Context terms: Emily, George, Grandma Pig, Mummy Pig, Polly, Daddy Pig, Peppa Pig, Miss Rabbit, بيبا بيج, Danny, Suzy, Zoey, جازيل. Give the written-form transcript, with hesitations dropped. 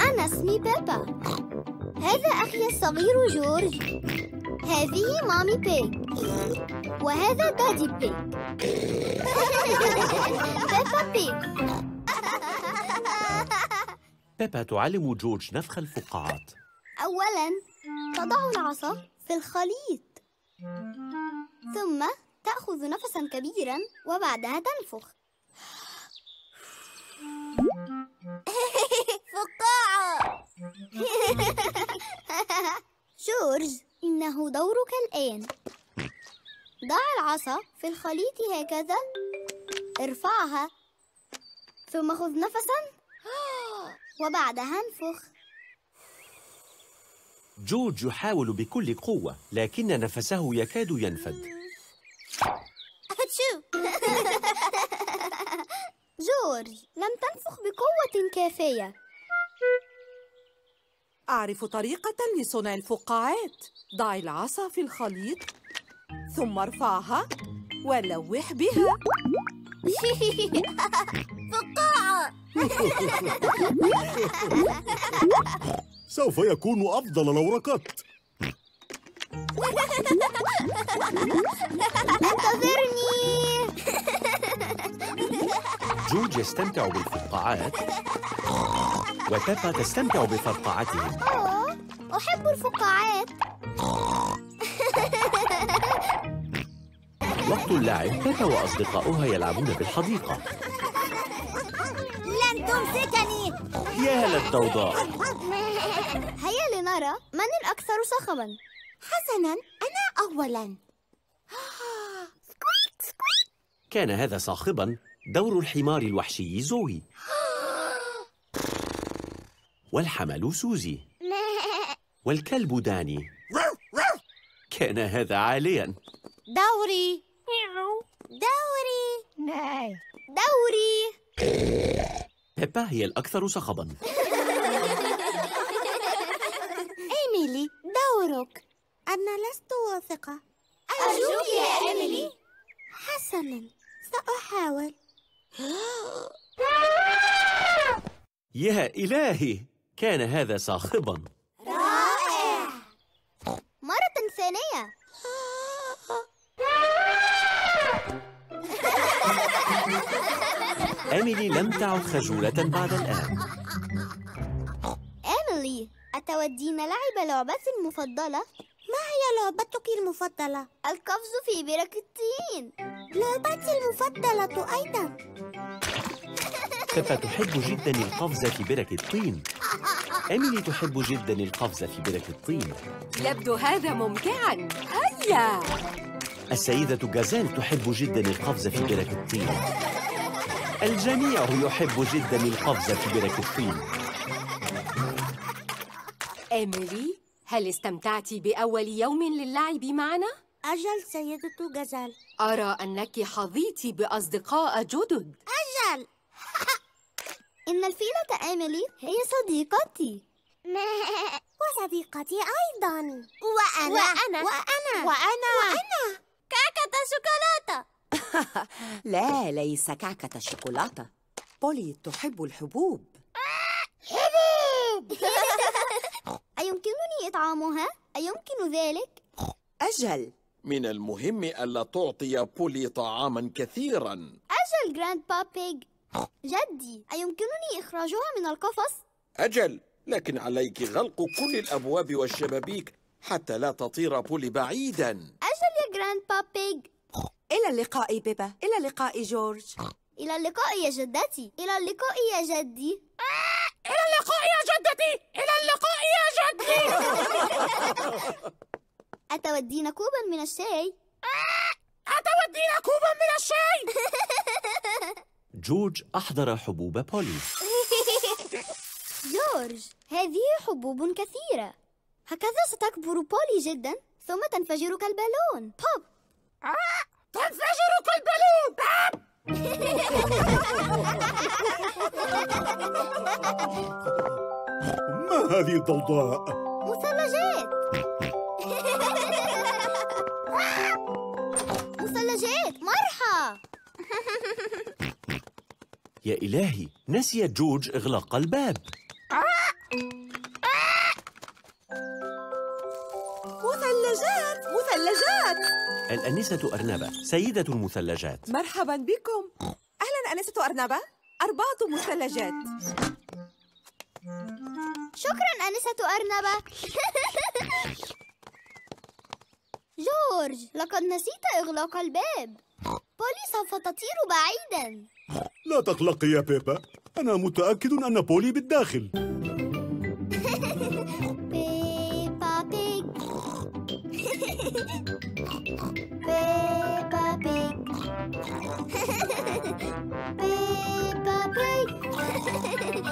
أنا اسمي بيبا. هذا أخي الصغير جورج. هذه مامي بيج. وهذا دادي بيج. بيبا بيج. بيبا تعلم جورج نفخ الفقاعات. أولاً تضع العصا في الخليط، ثم تأخذ نفساً كبيراً وبعدها تنفخ. فقاعة. جورج، إنه دورك الآن. ضع العصا في الخليط هكذا، ارفعها، ثم خذ نفساً وبعدها انفخ. جورج يحاول بكل قوة، لكن نفسه يكاد ينفد. جورج، لم تنفخ بقوة كافية. أعرف طريقة لصنع الفقاعات. ضع العصا في الخليط، ثم ارفعها ولوح بها. فقاعة. سوف يكون أفضل لو ركضت. انتظرني. جورج يستمتع بالفقاعات وبيبا تستمتع بفرقعتهم. أحب الفقاعات. وقت اللعب، بيبا وأصدقاؤها يلعبون بالحديقة. لن تمسكني. يا هلا الضوضاء. هيا لنرى من الأكثر صخباً. حسناً، أنا أولاً. سكويك سكويك. كان هذا صاخباً دور الحمار الوحشي زوي، والحمل سوزي، والكلب داني. كان هذا عالياً. دوري دوري دوري. بيبا هي الأكثر صخباً. إيميلي، دورك. أنا لست واثقة. أرجوك يا إيميلي. حسناً، سأحاول. يا إلهي، كان هذا صاخباً. رائع. مرة ثانية. إيميلي لم تعد خجولة بعد الآن. إيميلي، أتودين لعب لعبتي المفضلة؟ ما هي لعبتك المفضلة؟ القفز في بركة الطين. لعبتي المفضلة أيضاً. بيبا تحب جداً القفز في بركة الطين. إيميلي تحب جداً القفز في بركة الطين. يبدو هذا ممتعاً. هيا. السيدة جازيل تحب جداً القفز في بركة الطين. الجميع يحب جداً القفز في بركة الطين. إيميلي، هل استمتعت بأول يوم للعب معنا؟ أجل سيدة جازيل، أرى أنك حظيت بأصدقاء جدد. أجل. إن الفيلة إيميلي هي صديقتي. وصديقتي أيضاً. وأنا كعكة شوكولاتة. لا، ليس كعكة الشوكولاتة. بولي تحب الحبوب. حبوب. أيمكنني إطعامها؟ أيمكن ذلك؟ أجل. من المهم ألا تعطي بولي طعاماً كثيراً. أجل جراندبا بيج. جدي، أيمكنني إخراجها من القفص؟ أجل، لكن عليك غلق كل الأبواب والشبابيك حتى لا تطير بولي بعيداً. أجل يا جراندبا بيج. إلى اللقاء بيبا. إلى اللقاء جورج. إلى اللقاء يا جدتي. إلى اللقاء يا جدي. إلى اللقاء يا جدتي. إلى اللقاء يا جدي. أتودين كوباً من الشاي؟ أتودين كوباً من الشاي. جورج أحضر حبوب بولي. جورج، هذه حبوب كثيرة. هكذا ستكبر بولي جداً، ثم تنفجر كالبالون. بوب. تنفجر كالبالون. بوب. ما هذه الضوضاء؟ مثلجات. مثلجات. مرحى. يا إلهي، نسي جورج إغلاق الباب. مثلجات مثلجات. الأنسة أرنبة سيدة المثلجات. مرحبا بكم. أهلا أنسة أرنبة، 4 مثلجات. شكرا أنسة أرنبة. جورج، لقد نسيت إغلاق الباب. بولي سوف تطير بعيدا. لا تقلقي يا بيبا، أنا متأكد أن بولي بالداخل. بيبا بيج. بيبا بيج. بيبا بيج.